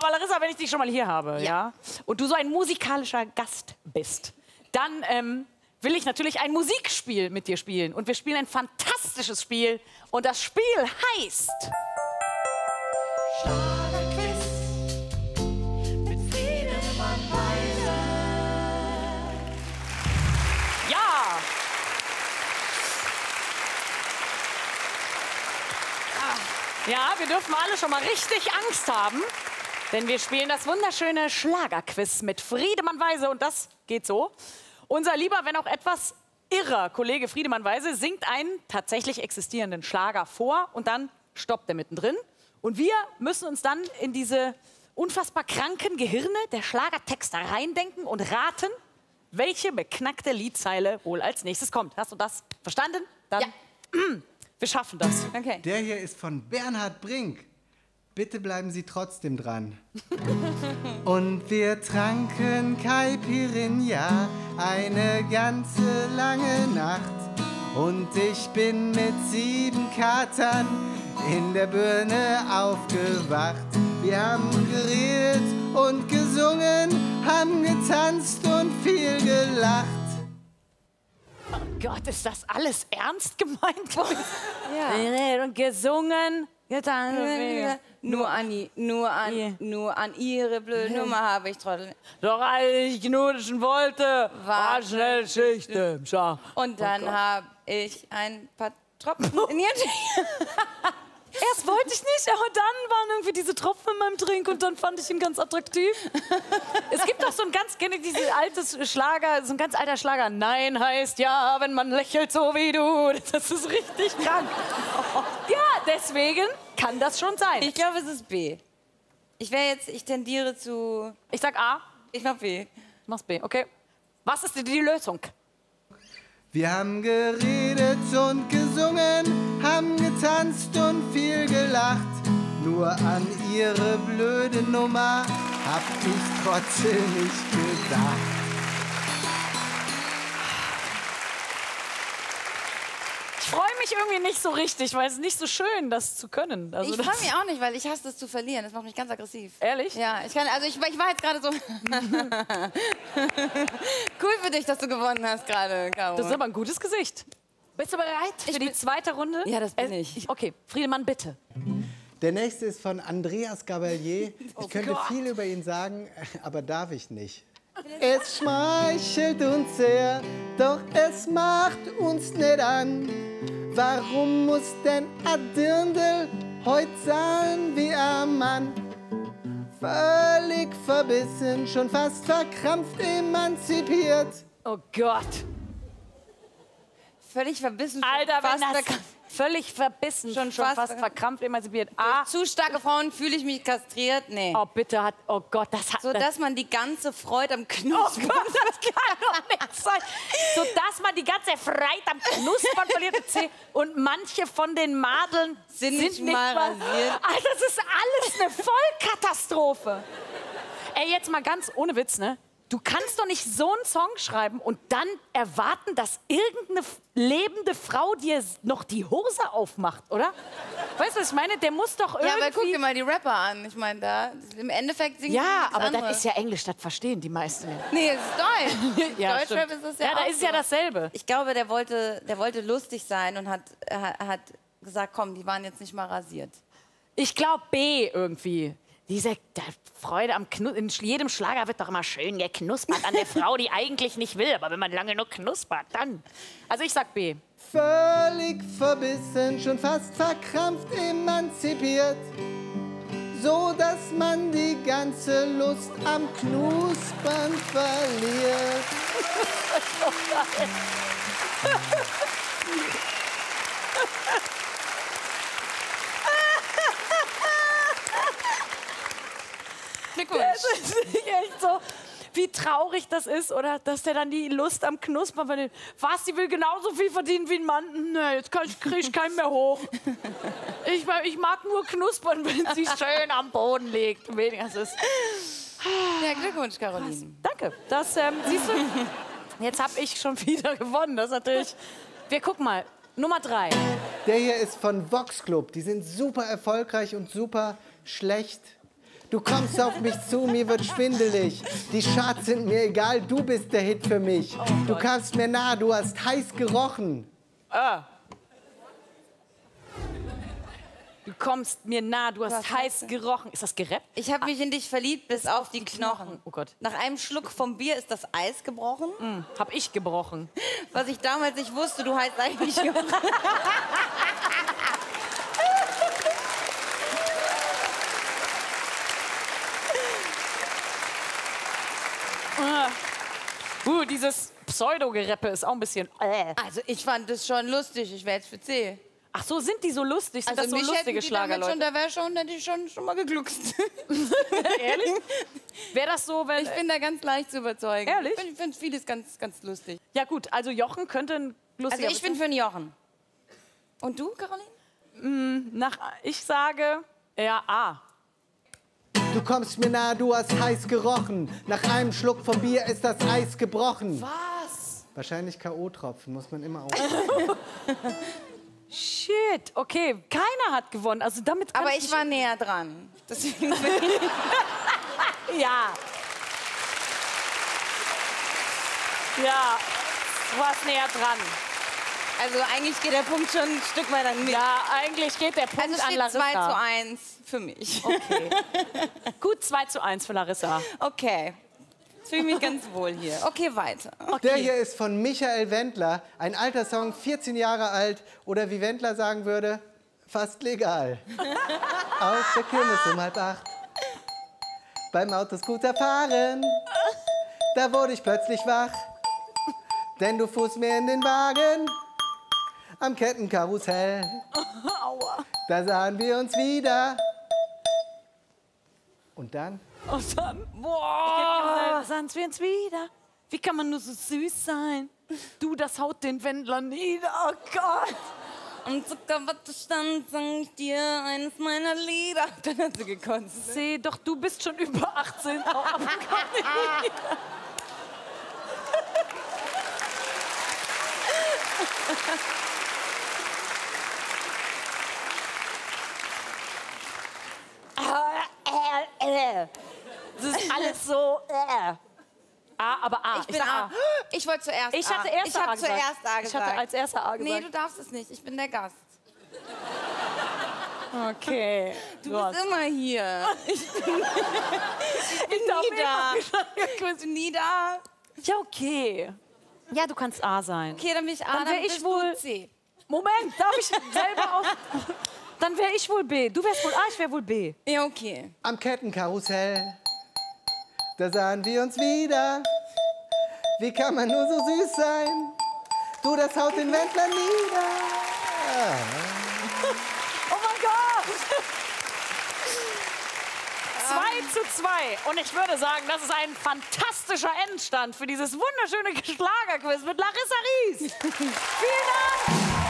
Aber Larissa, wenn ich dich schon mal hier habe, ja, und du so ein musikalischer Gast bist, dann will ich natürlich ein Musikspiel mit dir spielen. Und wir spielen ein fantastisches Spiel. Und das Spiel heißt... Schlagerquiz mit Friedemann Weise. Ja! Ja, wir dürfen alle schon mal richtig Angst haben. Denn wir spielen das wunderschöne Schlagerquiz mit Friedemann Weise. Und das geht so... Unser lieber, wenn auch etwas irrer Kollege Friedemann Weise singt einen tatsächlich existierenden Schlager vor und dann stoppt er mittendrin. Und wir müssen uns dann in diese unfassbar kranken Gehirne der Schlagertexte reindenken und raten, welche beknackte Liedzeile wohl als nächstes kommt. Hast du das verstanden? Dann ja. Wir schaffen das. Okay. Der hier ist von Bernhard Brink. Bitte bleiben Sie trotzdem dran. Und wir tranken Caipirinha eine ganze lange Nacht. Und ich bin mit 7 Katern in der Birne aufgewacht. Wir haben geredet und gesungen, haben getanzt und viel gelacht. Oh Gott, ist das alles ernst gemeint? Ja. Und gesungen... Nur an ihre blöde Nummer habe ich Trottel. Doch als ich knutschen wollte, war schnell Schicht im Schach. Und dann habe ich ein paar Tropfen in ihren Erst wollte ich nicht, aber dann waren irgendwie diese Tropfen in meinem Drink und dann fand ich ihn ganz attraktiv. Es gibt doch so ein ganz, alter Schlager. Nein heißt ja, wenn man lächelt so wie du. Das ist richtig krank. Ja, deswegen kann das schon sein. Ich glaube, es ist B. Ich tendiere zu... Ich sag A. Ich mach B. Du machst B, okay. Was ist die Lösung? Wir haben geredet und gesungen, haben getanzt und viel gelacht. Nur an ihre blöde Nummer hab ich trotzdem nicht gedacht. Ich freue mich irgendwie nicht so richtig, weil es ist nicht so schön, das zu können. Also ich freue mich auch nicht, weil ich hasse das zu verlieren. Das macht mich ganz aggressiv. Ehrlich? Ja, ich war jetzt gerade so... Cool für dich, dass du gewonnen hast gerade, Caro. Das ist aber ein gutes Gesicht. Bist du bereit für die zweite Runde? Ja, das bin ich. Okay, Friedemann, bitte. Der nächste ist von Andreas Gabalier. Ich könnte viel über ihn sagen, aber darf ich nicht. Es schmeichelt uns sehr, doch es macht uns nicht an. Warum muss denn ein Dirndl heut sein wie ein Mann? Völlig verbissen, schon fast verkrampft, emanzipiert. Oh Gott. Völlig verbissen, Alter, fast verkrampft. Völlig verbissen, schon fast verkrampft, emanzipiert. Ah. Zu starke Frauen fühle ich mich kastriert. Nee. Oh, bitte. Oh Gott, das hat... So, dass man die ganze Freude am Knuspern... Oh Gott, das kann doch nicht sein. So, dass man die ganze Freude am Knuspern verliert. Und manche von den Madeln sind nicht mal rasiert. Alter, das ist alles eine Vollkatastrophe. Ey, jetzt mal ganz ohne Witz, ne? Du kannst doch nicht so einen Song schreiben und dann erwarten, dass irgendeine lebende Frau dir noch die Hose aufmacht, oder? Weißt du, was ich meine? Der muss doch irgendwie... Ja, aber guck dir mal die Rapper an. Ich meine, da... Im Endeffekt singen ja, aber das ist ja Englisch, das verstehen die meisten. Nee, es ist Deutsch. Ja, Deutschrap ist das ja da ist ja dasselbe. Ich glaube, der wollte lustig sein und hat gesagt, komm, die waren jetzt nicht mal rasiert. Ich glaube B irgendwie. Diese Freude am Knuspern. In jedem Schlager wird doch immer schön geknuspert an der Frau, die eigentlich nicht will. Aber wenn man lange nur knuspert, dann... Also ich sag B. Völlig verbissen, schon fast verkrampft, emanzipiert. So, dass man die ganze Lust am Knuspern verliert. Das ist echt so, wie traurig das ist, oder? Dass der dann die Lust am Knuspern verdient. Was, die will genauso viel verdienen wie ein Mann? Nee, jetzt krieg ich keinen mehr hoch. Ich mag nur knuspern, wenn sie schön am Boden liegt. Weniger ist. Ja, Glückwunsch, Caroline. Danke. Das, siehst du, jetzt habe ich schon wieder gewonnen. Das ist natürlich... Wir gucken mal. Nummer 3. Der hier ist von Vox Club. Die sind super erfolgreich und super schlecht. Du kommst auf mich zu, mir wird schwindelig. Die Charts sind mir egal, du bist der Hit für mich. Du kamst mir nah, du hast heiß gerochen. Ah. Du kommst mir nah, du hast heiß gerochen. Ist das gerappt? Ich habe mich in dich verliebt bis auf die Knochen. Oh Gott. Nach einem Schluck vom Bier ist das Eis gebrochen. Mm, hab ich gebrochen. Was ich damals nicht wusste, du heißt eigentlich Jochen. Dieses Pseudo-Gereppe ist auch ein bisschen... Also ich fand das schon lustig, ich wäre jetzt für C. Ach so, sind die so lustig? Sind also das so lustige Schlagerleute? Da wäre schon mal gegluckst. Ehrlich? Wäre das so, wenn... Ich bin da ganz leicht zu überzeugen. Ehrlich? Ich finde vieles ganz lustig. Ja gut, also Jochen könnte ein lustiger... Also ich bin für einen Jochen. Und du, Caroline? Ich sage eher A. Du kommst mir nah, du hast heiß gerochen. Nach einem Schluck vom Bier ist das Eis gebrochen. Was? Wahrscheinlich K.O.-Tropfen, muss man immer aufpassen. Shit, okay, keiner hat gewonnen. Also damit kann... Aber ich war näher dran. Deswegen bin ich... Ja. Ja, du warst näher dran. Also eigentlich geht der Punkt schon ein Stück weiter mit. Ja, eigentlich geht der Punkt also an Larissa. Also 2:1 für mich. Okay. Gut, 2:1 für Larissa. Okay. Jetzt fühle ich mich ganz wohl hier. Okay, weiter. Okay. Der hier ist von Michael Wendler. Ein alter Song, 14 Jahre alt. Oder wie Wendler sagen würde, fast legal. Aus der Kirmes um 7:30. Beim Autoscooter fahren. Da wurde ich plötzlich wach. Denn du fuhrst mir in den Wagen. Am Kettenkarussell, aua. Da sahen wir uns wieder. Und dann? Und dann? Boah, sahen wir uns wieder. Wie kann man nur so süß sein? Du, das haut den Wendler nieder, oh Gott. Am Zuckerwattestand sang ich dir eines meiner Lieder. Dann hat sie gekotzt. Seh doch, du bist schon über 18. Oh, oh Gott. Das ist alles so. Aber A. Ich bin A. Ich wollte zuerst A. Ich hatte erst A gesagt. Ich hatte als erster A gesagt. Nee, du darfst es nicht. Ich bin der Gast. Okay. Du bist immer hier. Ich bin nie da. Ja, okay. Ja, du kannst A sein. Okay, dann bin ich A. Dann wäre ich wohl C. Moment, darf ich selber aus... Dann wäre ich wohl B. Du wärst wohl A, ich wäre wohl B. Ja, okay. Am Kettenkarussell, da sahen wir uns wieder. Wie kann man nur so süß sein? Du, das haut den Wendler nieder. Oh mein Gott! 2:2. Und ich würde sagen, das ist ein fantastischer Endstand für dieses wunderschöne Schlagerquiz mit Larissa Rieß. Vielen Dank!